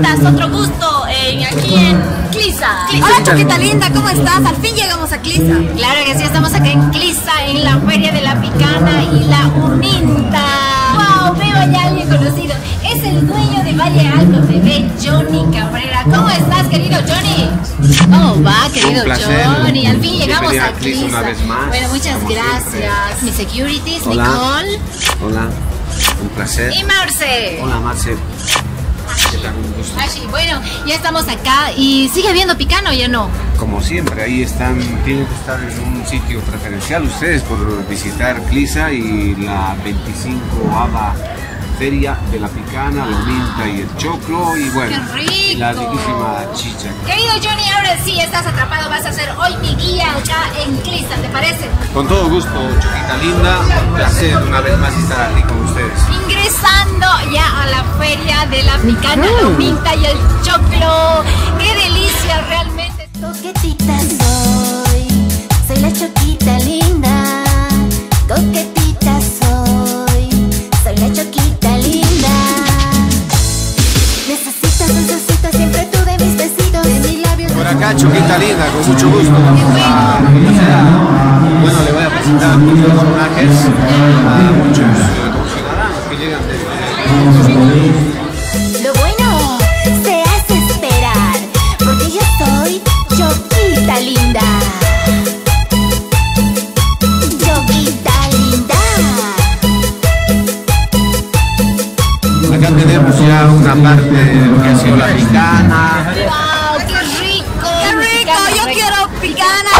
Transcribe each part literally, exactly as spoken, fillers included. fiestas, otro gusto en, aquí en Clisa. Hola Choquita Linda, ¿cómo estás? Al fin llegamos a Clisa. Claro que sí, estamos aquí en Clisa, en la Feria de la Picana y la Humint'a. ¡Wow! Veo ya alguien conocido. Es el dueño de Valle Alto T V, Johnny Cabrera. ¿Cómo estás, querido Johnny? ¿Cómo va, querido Johnny? Al fin llegamos a Clisa una vez más. Bueno, muchas gracias. Mi securities, Nicole. Hola. Un placer. Y Marce. Hola Marce. ¿Qué tal? Un gusto. Ay, bueno, ya estamos acá y sigue habiendo picano, ¿ya no? Como siempre, ahí están, tienen que estar en un sitio preferencial ustedes por visitar Clisa y la veinticinco ava Feria de la Picana, la Humint'a y el choclo y bueno, y la riquísima chicha. Querido Johnny, ahora sí estás atrapado, vas a ser hoy mi guía acá en Clisa, ¿te parece? Con todo gusto, Choquita Linda, un placer una vez más estar aquí con ustedes. Ingresando ya a la Feria de la Picana, la Humint'a y el choclo, qué delicia realmente. Coquetita soy, soy la Choquita Linda, coquetita soy, soy la Choquita. Acá Choquita Linda, con mucho gusto. Bueno, le voy a presentar muchos personajes a muchos ciudadanos que llegan desde... Lo bueno se hace esperar, porque yo soy Choquita Linda. Choquita Linda. Acá tenemos ya una parte de lo que ha sido la picana.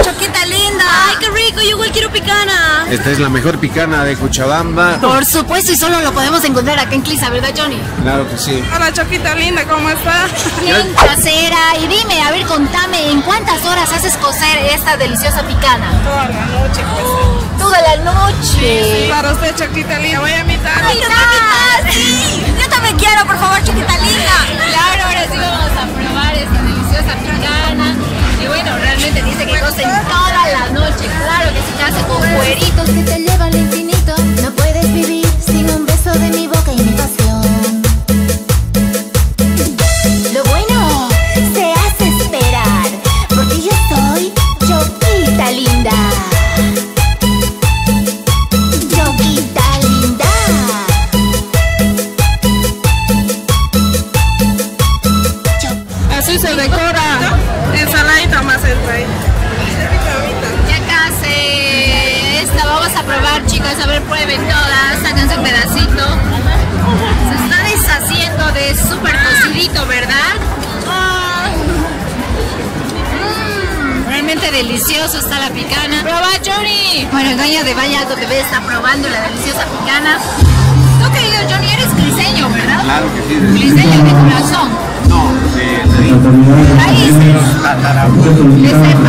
Choquita Linda, ay qué rico, yo igual quiero picana. Esta es la mejor picana de Cochabamba. Por supuesto, y solo lo podemos encontrar acá en Clisa, ¿verdad Johnny? Claro que sí. Hola Choquita Linda, ¿cómo estás? Bien casera, y dime, a ver, contame, ¿en cuántas horas haces cocer esta deliciosa picana? Toda la noche, pues. Toda la noche. Para usted Choquita Linda, voy a invitar. ¡Ay, no, sí! Yo también quiero, por favor Choquita Linda. Claro, ahora sí vamos a probar esta deliciosa picana. Y bueno, realmente dice que cocen toda la noche. Claro que si te hace con cueritos que te lleva al infinito. No puedes vivir sin un beso de mi boca y mi pasión. Lo bueno se hace esperar, porque yo soy Choquita Linda. Choquita Linda. Así se decora. Ensaladita más el rey. Ya casi. Esta vamos a probar, chicas. A ver, prueben todas. Sáquense un pedacito. Se está deshaciendo de súper cocidito, ¿verdad? Mm, realmente delicioso está la picana. ¡Proba, Johnny! Bueno, el dueño de Valle Alto T V está probando la deliciosa picana. Tú, querido Johnny, eres cliseño, ¿verdad? Claro que sí. Cliseño de corazón. No, de... de... raíces. Les he